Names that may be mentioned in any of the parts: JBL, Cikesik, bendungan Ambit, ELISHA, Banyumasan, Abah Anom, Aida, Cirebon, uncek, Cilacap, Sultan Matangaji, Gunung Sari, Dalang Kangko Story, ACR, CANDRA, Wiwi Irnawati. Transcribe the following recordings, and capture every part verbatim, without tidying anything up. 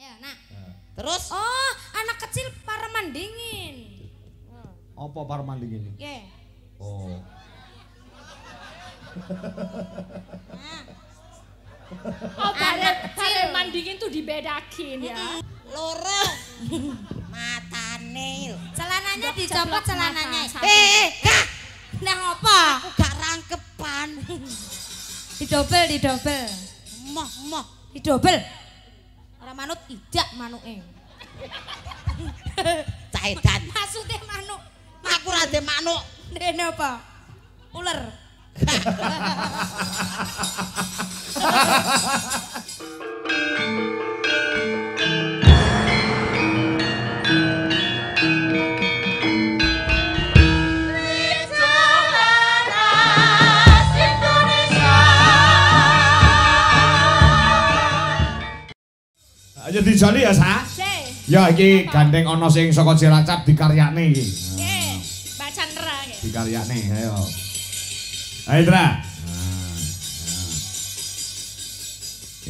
Ya, nah. Nah. Terus? Oh, anak kecil pareman dingin. Apa pareman dingin? Iya. Yeah. Oh. Nah. Oh, anak kecil pareman dingin tuh dibedakin ya. Loro. Matane. Celananya dicopot celananya. Eh, gak. Nah, apa? Aku gak rangkepan. Didobel, didobel. Moh, moh. Didobel. Orang manut ijak manuke. Caedan. Maksude manuk. Aku ra de manuk. Dene apa? Uler. Aja dijali ya sa? Si. Ya iki gandeng ono sing saka Cilacap dikaryakne iki. Nggih, Mbak Candra nggih. Dikaryakne, ayo. Ayo Candra.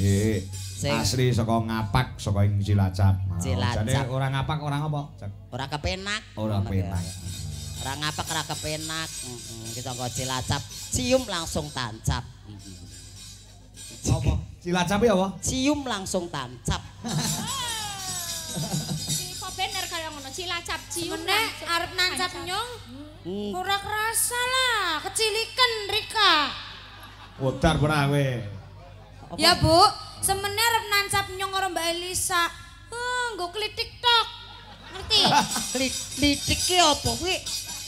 Eh, asli saka Ngapak, saka ing Cilacap. Cilacap. Jane ora Ngapak ora apa? Ora kepenak. Ora kepenak. Ora Ngapak ora kepenak. Heeh, iki saka Cilacap. Cium langsung tancap. Apa? Cilacap ya apa? Cium langsung tancap. Kok bener kaya ngono, Cilacap cium nek arep nancap nyong. Ora kerasa lah, keciliken Rika. Wedar ora kowe. Ya, Bu, semene arep nancap nyong karo Mbak Elisa. Heh, nggo klitik tok. Ngerti? Klitik ki apa kuwi?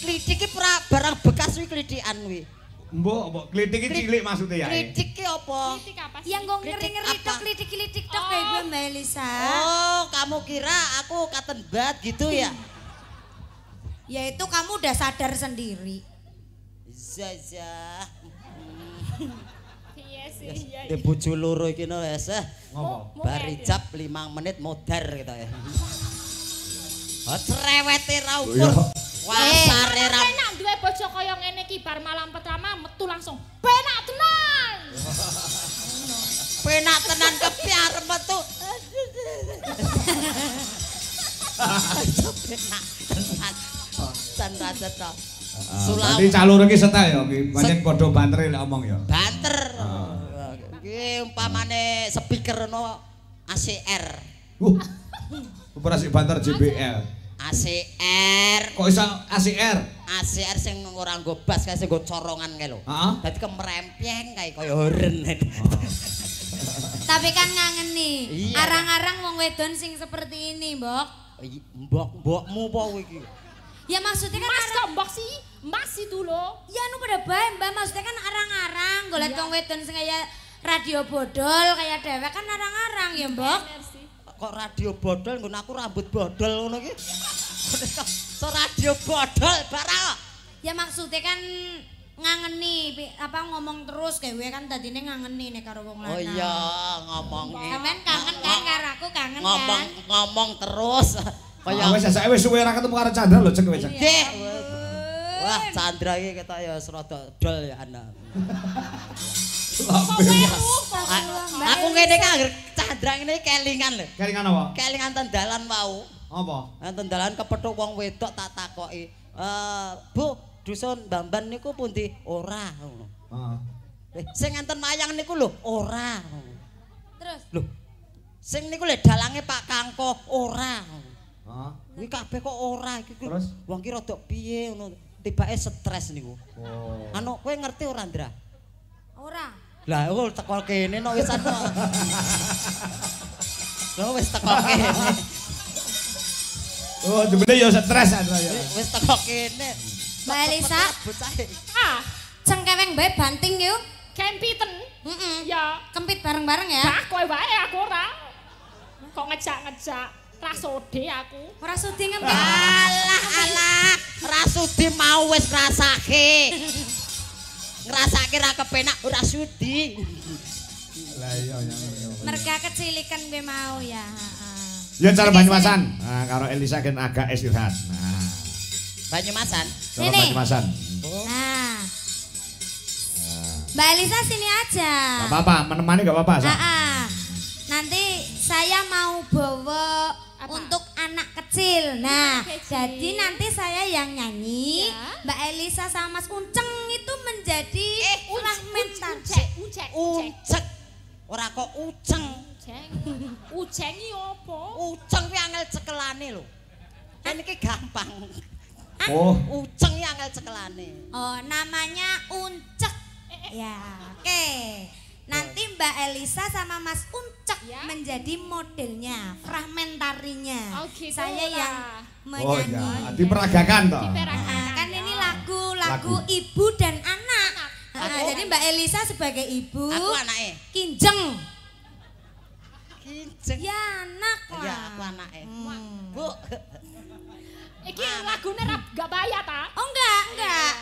Klitik ki barang bekas kuwi klitikan kuwi. Mbok, mbok, klitik cilik maksudnya ya? Klitik ki apa? Klitik apa sih? Yang gue ngeri-ngeri tok, klitik-klitik tok kayak gue Mbak Elisa. Oh, kamu kira aku katen bat gitu ya? Ya itu kamu udah sadar sendiri. Zazah. Iya sih, iya iya. Dibuju loro iki no ya seh. Ngomong. Barijab limang menit modar gitu ya. Oh, cerewete raupur. Wasare ra penak duwe bojo kaya ngene iki bar malam pertama metu langsung penak tenan. Penak tenan kepi arep metu. Penak tenan. San rasa to. Sulawesi calur iki setel ya iki pancen padha banter lek omong ya. Banter. Iki umpamane speaker ono A C R. Uh. Operasi banter J B L. A C R kok iso A C R? A C R sing ora nggo bas kae sing nggo corongan kae lho. Heeh. Dadi kemrempeng kae kaya horen. Tapi kan ngangeni. Arang-arang wong wedon sing seperti ini, Mbok. Mbok, mbokmu apa kowe iki? Ya maksudnya kan Mas kok mbok sih? Mas itu lho. Ya anu pada bae, Mbak. Maksudnya kan arang-arang golek wong wedon sing kaya radio bodol kaya dhewek kan arang-arang ya, Mbok. Kok radio bodol nggon aku rambut bodol ngono iki. So radio bodol barang. Ya maksudnya kan ngangeni apa ngomong terus kowe kan dadine ngangeni nek karo wong lanang. Oh iya, ngomong. Sampeyan kangen kan karo aku kangen kan. Ngomong ngomong terus. Kaya wis sesuk wis suwe ra ketemu karo Candra lho cek wis. Nggih. Wah, Candra iki ketok ya rada dol ya ana. Aku ngene iki anggere Candra ngene iki kelingan lho. Kelingan apa? Kelingan tendalan wau. Apa? Tendalan kepethuk wong wedok tak takoki, "Eh, Bu, dusun Bamban niku pundi?" "Ora." Ngono. Heeh. "Leh, sing enten mayang niku lho, ora." Terus? "Lho, sing niku lho dalange Pak Kangko, ora." Heeh. "Kuwi kabeh kok ora iki." Terus wong ki rada piye ngono, tibake stres niku. Oh. Anu kowe ngerti ora, Ndra? Ora. Lah aku tekol kene nek wis ana. Lah wis tekol kene. Oh, jebule ya stres Candra ya. Wis tekol kene. Mbak Elisa. Ah, cengkeweng bae banting yo. Kempiten. Heeh. Ya, kempit bareng-bareng ya. Lah kowe wae aku ora. Kok ngejak-ngejak rasode aku. Ora sudi ngempit. Alah alah, rasudi mau wis rasake. Ngrasake ra kepenak ora sudi. Lah iya ya. Merga kecilikan kowe mau ya, heeh. Ya cara Banyumasan. Nah, karo Elisa kan agak istirahat. Nah. Banyumasan. Cara Banyumasan. Nah. Mbak Elisa sini aja. Enggak apa-apa, menemani enggak apa-apa. Heeh. Nanti saya mau bawa kecil. Nah, kecil. Jadi nanti saya yang nyanyi, ya. Mbak Elisa sama Mas Unceng itu menjadi eh, fragmentan. Unceng, unceng, unceng. Ora kok uceng. Uceng. Ucengi apa? Uceng kuwi angel cekelane lho. Kan iki gampang. Oh, uceng iki angel cekelane. Oh, namanya uncek. Ya, oke. Okay. Nanti Mbak Elisa sama Mas Uncek ya? Menjadi modelnya, fragmentarinya. Oke, okay, saya so yang menyanyi. Oh, ya. Diperagakan toh. Diperagakan. Nah, kan ini lagu-lagu ibu dan anak. Nah, aku, jadi Mbak Elisa sebagai ibu. Aku anaknya. Kinjeng. Kinjeng. Ya, anak lah. Ya, aku anaknya. Hmm. Bu. Iki lagune rap gak bayar ta? Oh, enggak, enggak.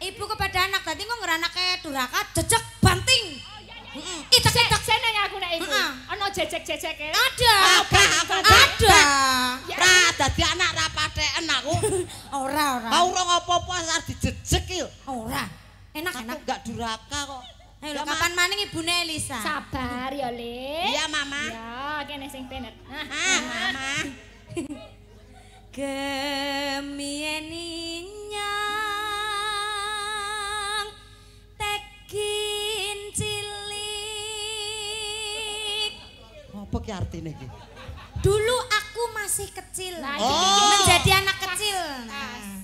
Ibu kepada anak tadi kok ngeranaknya duraka jejek banting. Itek-itek saya nanya aku nak ibu. Ono jejek-jejek ya? Ada. Ada. Ra, tadi anak rapatean aku. Ora, ora. Kau orang apa-apa saat dijejek yuk. Ora. Enak-enak. Aku gak duraka kok. Ayo kapan maning ibune Elisa? Sabar ya Le. Iya mama. Ya, kene sing penet. Hah, mama. Kemieninya. Apa ki artine iki? Dulu aku masih kecil. Nah, oh. Menjadi anak kecil. Nah.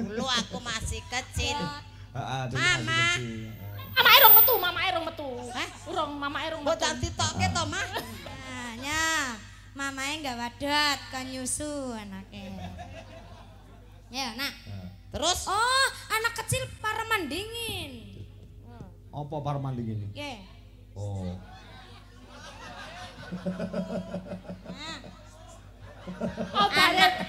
Dulu aku masih kecil. Heeh, mama. Mama erong metu, mama erong metu. Hah? Urung mama erong metu. Mbok cantik tokke to, Mah? Nah, nya. Mamae enggak wadat kon nyusu anake. Ya, nak. Terus? Oh, anak kecil pareman dingin. Apa parman dingin ini? Iya. Oh. Oh,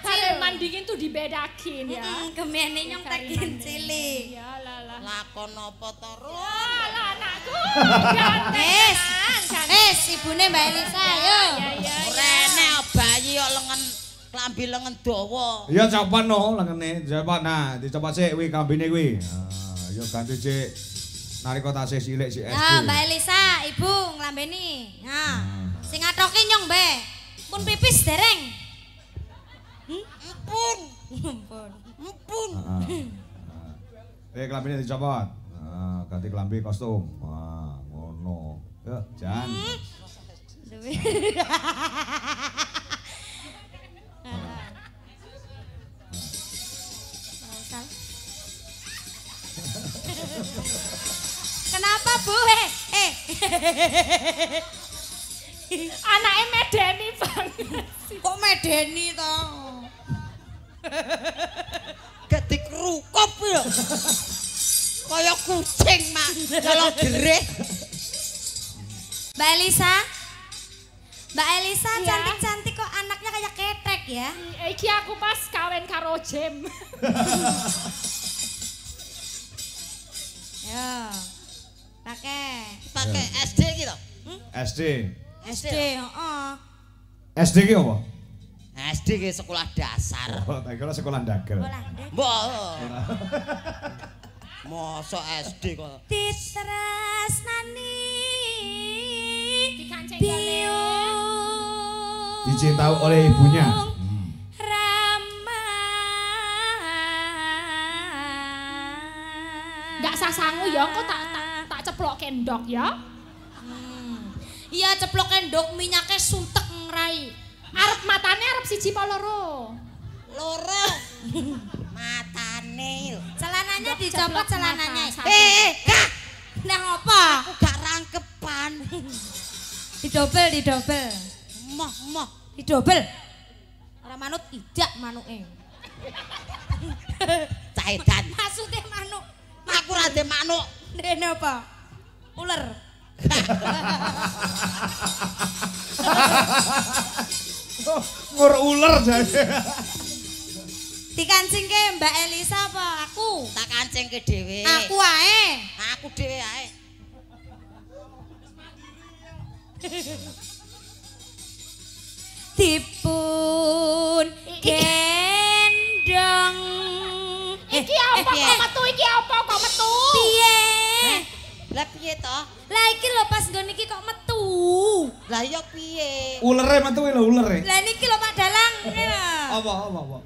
parman dingin tuh dibedakin ya. Kemene nyong tekin cilik. Ya lalah. Lakon apa terus? Ya lah anakku. Wis, wis ibune Mbak Elisa ayo. Rene bayi yo lengen klambi lengen dawa. Iya coba no lengene, coba nah dicoba sik kuwi kambine kuwi. Ah, yo ganti sik. Nalika tasih cilik si S D. Nah, Mbak Elisa, Ibu nglambeni. Nah, sing atoke nyong, Mbak. Pun pipis dereng. Ampun. Ampun. Ampun. Heeh. Eh, klambine dicopot. Nah, ganti klambi kostum. Wah, ngono. Yo, Jan. Kenapa Bu? Eh, eh. Anaknya medeni banget. Kok medeni toh? Getik rukup ya. Kaya kucing mak, kalau gereh. Mbak Elisa, Mbak Elisa cantik-cantik kok anaknya kayak ketek ya? Iki aku pas kawin karo Jem. Ya. Pakai, pakai S D gitu. Hmm? S D. S D, heeh. S D ki apa? S D ki sekolah dasar. Oh, tak kira sekolah ndagel. Mbok. Mosok S D kok. Ditresnani. Dikanceng kali. Dicintai oleh ibunya. Gak sasangu ya, kok tak tak tak ceplok kendok ya? Iya hmm. Ceplok kendok minyaknya suntek ngerai. Arep matane arep siji po loro. Loro. Matane. Celananya dicopot celananya. Eh, gak. Nah apa? Aku gak rangkepan. Didobel, didobel. Moh, moh. Didobel. Orang manut tidak manuke. Caedan. Maksudnya manuk. Aku rada manuk. Dene apa? Ular. Ngur ular jadi. Dikancingke Mbak Elisa apa aku? Tak kancingke dhewe. Aku ae. Aku dhewe ae. Dipun gendong. Iki apa kok metu iki apa kok metu? Piye? Lah piye to? Lah iki lho pas nggon iki kok metu. Lah yo piye? Ulere metu lho ulere. Lah niki lho Pak Dalang. Apa apa apa.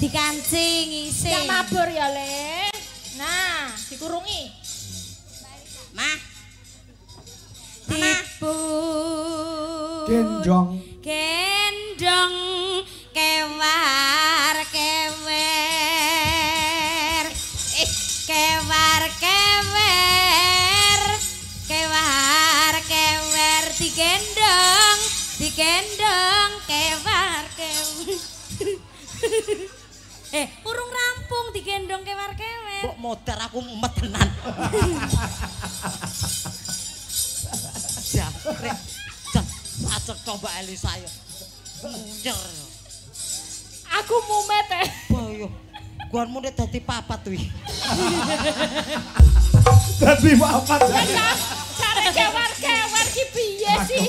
Dikancing isi. Yang mabur ya, Le. Nah, dikurungi. Mah. Tipu. Gendong. Gendong kewar kewer. Eh, kewar kewer. Kewar kewer digendong, digendong kewar kewer. Eh, urung rampung digendong kewar-kewar. Kok modar aku mumet tenan. Japrek. Acek coba Elisa yo. Munyer. Aku mumet eh. Wah yo. Guanmu nek dadi papat kuwi. Dadi papat. Cara kewar-kewar ki piye sih?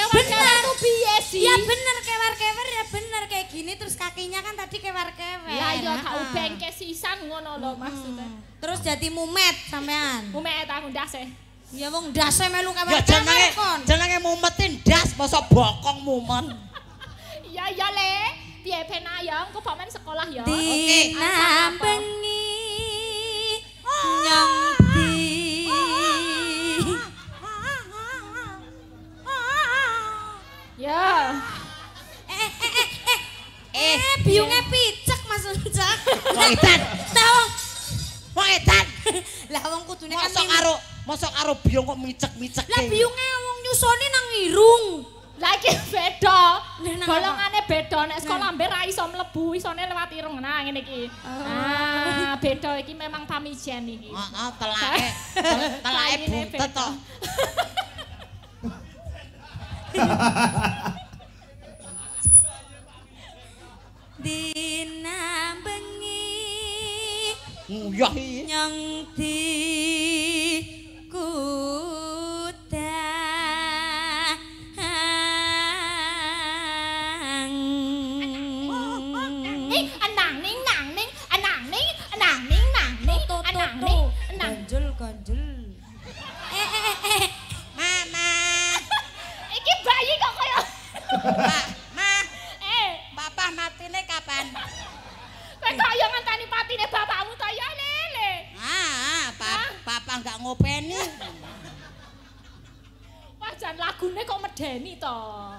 Kewar-kewar ku piye sih? Ya bener kewar-kewar ya bener kayak gini terus kakinya kan tadi kewar-kewar. Ya yo gak ubengkes sisan ngono lho maksudnya. Terus jadi mumet sampean. Mumet aku ndas e. Ya wong ndas e melu kewar-kewar kon. Jenenge mumetin ndas mosok bokong mumen. Ya ya Le, piye ben ayo engko bamen sekolah ya. Oke, nambengi. Nyambi. Ya. Eh eh eh eh. Eh, biungnya picek Mas Uncak. Wong edan. Tahu. Wong edan. Lah wong kudune kan mosok karo mosok karo biung kok micek-micek. Lah biungnya wong nyusoni nang irung. Lah iki beda. Golongane beda nek saka lambe ra iso mlebu, isone lewat irung. Nah ngene iki. Ah, beda iki memang pamijen iki. Heeh, telake. Telake buntet to. Dina bengi nyong di kudang. Nih anang ning nang ning anang ning anang ning nang ning anang ning anang ganjel ganjel. Eh eh eh mama. Iki bayi kok kaya. Pak, Mah. Eh, bapak matine kapan? Kok kaya ngenteni patine bapakmu to ya, Lele. Ah, bapak enggak ngopeni. Wah, jan lagune kok medeni to.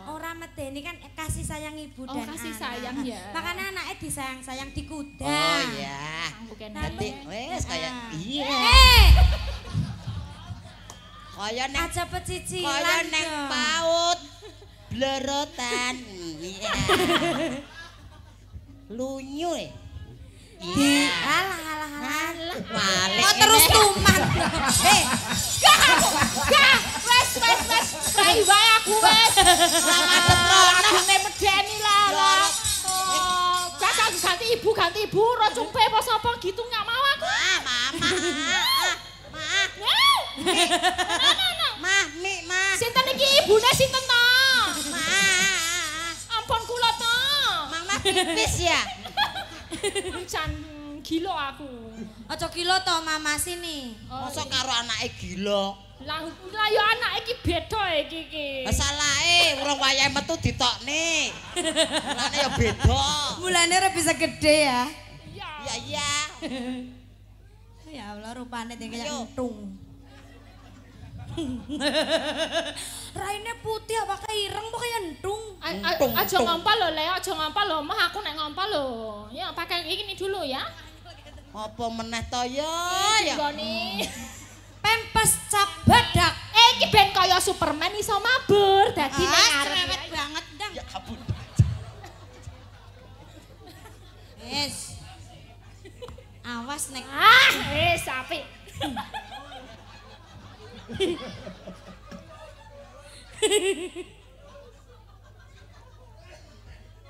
Ora medeni kan kasih sayang ibu dan anak. Oh, kasih sayang ya. Makane anake disayang-sayang di kuda. Oh iya. Dadi wis kaya iya. Kaya neng, aja pecicilan kaya neng paut, blerotan, iya. Lunyu ya? Iya. Alah, alah, alah. Malik. Kok terus tuman? Eh, gak aku, gak. Wes, wes, wes. Rai wae aku, wes. Lama setrona. Lama medeni lah, lah. Gak, ganti ibu, ganti ibu. Rocumpe, bos apa gitu, gak mau aku. Ah, mama. Mah, mah, mah. Sinten iki ibune sinten to? Mah. Ampun kula to. Mama tipis ya. Jan gila aku. Aja gila to mama sini. Mosok karo anake gila. Lah lah yo anake iki beda iki iki. Masalahe urung wayahe metu ditokne. Mulane yo beda. Mulane re bisa gede ya. Iya. Iya iya. Ya Allah rupanya tinggal entung. Raine putih apa kayak ireng apa kayak entung. Aja ngompal lho Le, aja ngompal lho Mah, aku nek ngompal lho. Ya pakai ini dulu ya. Apa meneh to ya? Ya. Pempes cap badak. Eh iki ben kaya Superman iso mabur dadi nek arep. Cerewet banget ndang. Ya kabut. Wes. Awas nek. Ah, eh sapi.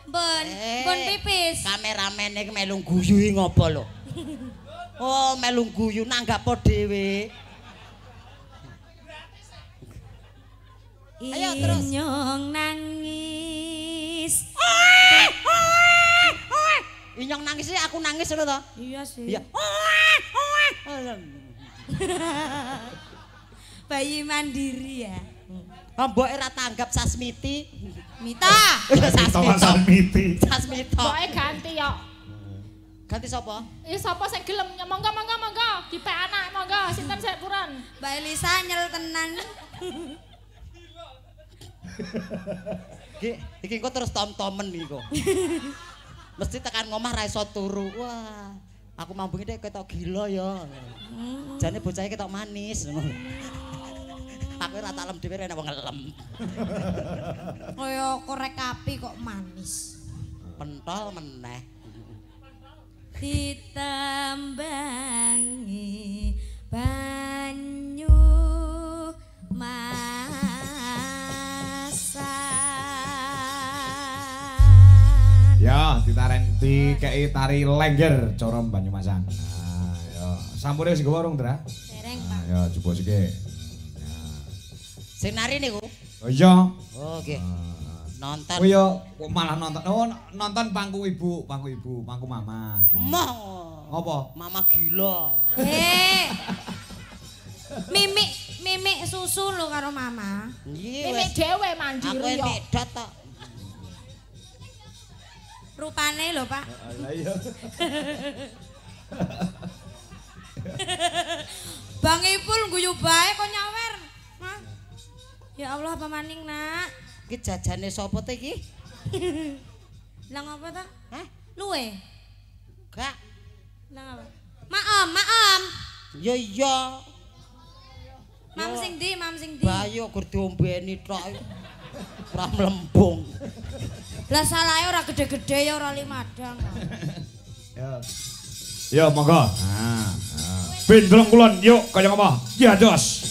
Bon, bon pipis. Kameramen iki melu guyu ngopo lho? Oh, melu guyu nanggap po dhewe. Ayo terus. Inyong nangis. Inyong nangis sih, aku nangis lho toh. Iya sih. Iya. Bayi mandiri ya. Mbok era tanggap Sasmiti. Mita. Sasmiti. Sasmito. Mbok ganti yo. Ganti sapa? Iya sapa sing gelem monggo monggo monggo dipek anak monggo sinten sik puran. Mbak Elisa nyel tenan. Iki iki engko terus tom-tomen iki kok. Mesti tekan ngomah ra iso turu. Wah, aku mambungi dek ketok gila ya. Jane bocahe ketok manis. Aku rata lem dhewe enak wong ngelem. Kaya korek api kok manis. Pentol meneh. Ditembangi banyu masan. Ya, ditarenti kei tari lengger cara banyu masan. Nah, ya. Sampure sing gawa rung, Dra? Dereng, Pak. Ya, coba sik. Sing nari niku. Oh iya. Oh nggih. Nonton. Oh iya, malah nonton. Oh, nonton pangku ibu, pangku ibu, pangku mama. Mah. Apa? Mama gila. Eh. Mimik, mimik susu lho karo mama. Mimik dhewe mandiri yo. Aku mimik dot tok. Rupane lho, Pak. Lah iya. Bang Ipul guyu bae kok nyawer. Ya Allah apa maning nak? Iki jajane sapa te iki? Lah ngapa ta? Hah? Luwe. Enggak. Lah ngapa? Maem, maem. Ya iya. Mam sing ndi? Mam sing ndi? Bayu gur diombeni tok. Ora mlembung. Lah salahe ora gede-gede ya ora limadang. Ya. Ya monggo. Nah. Bendrong kulon yuk kaya ngomah. Ya jos.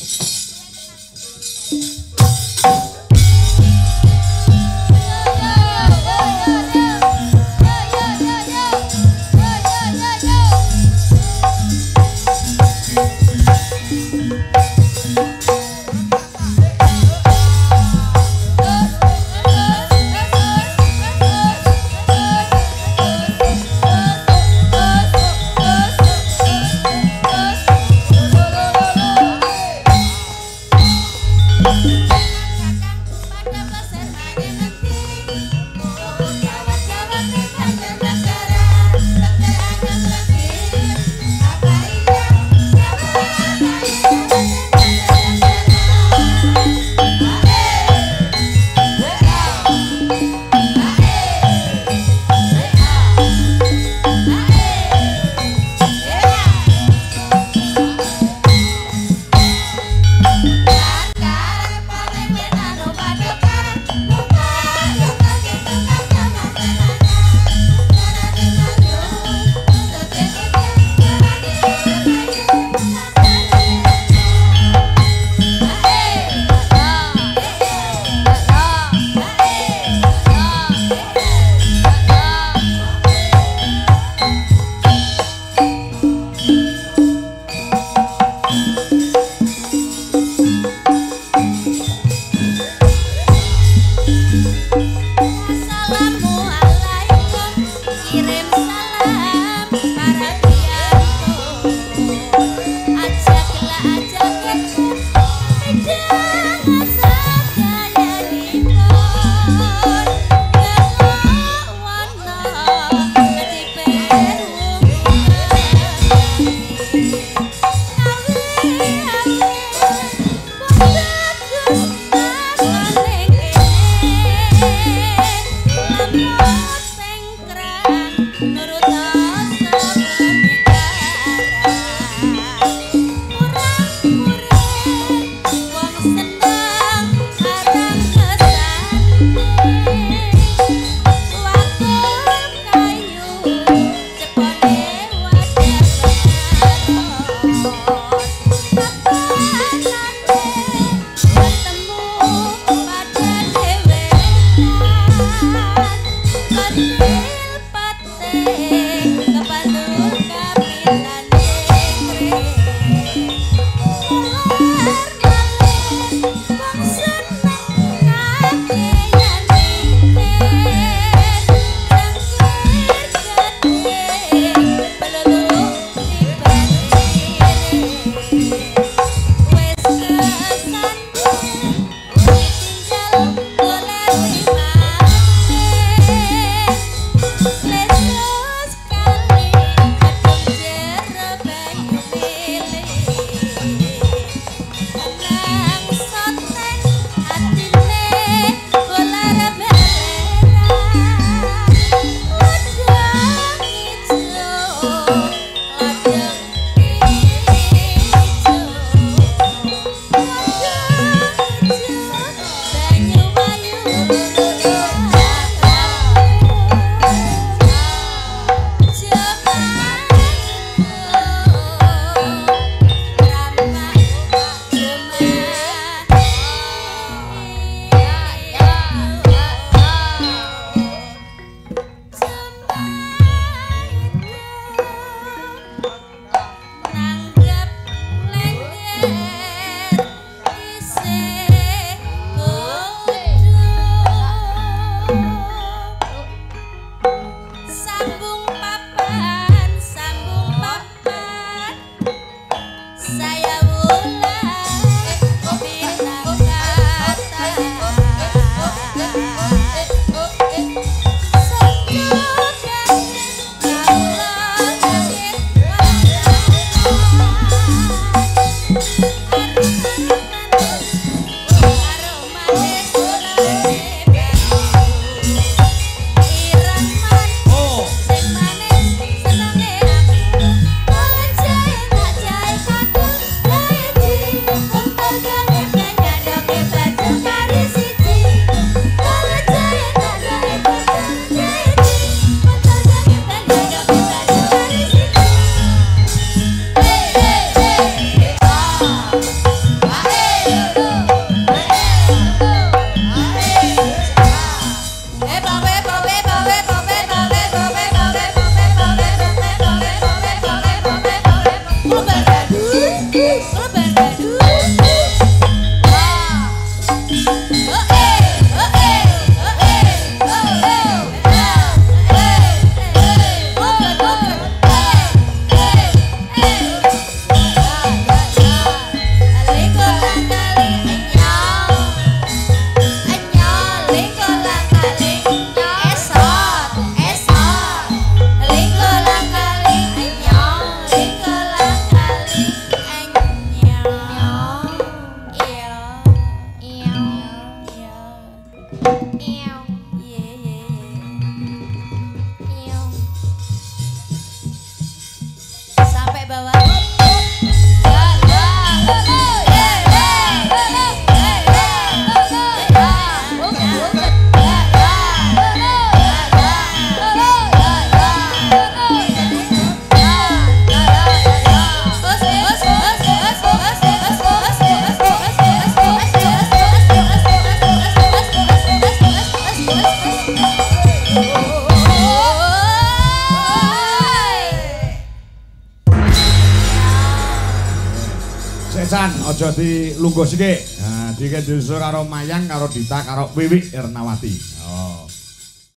Ojo di lungguh sike, nah, dike justru karo Mayang, karo Dita, karo Wiwi Irnawati.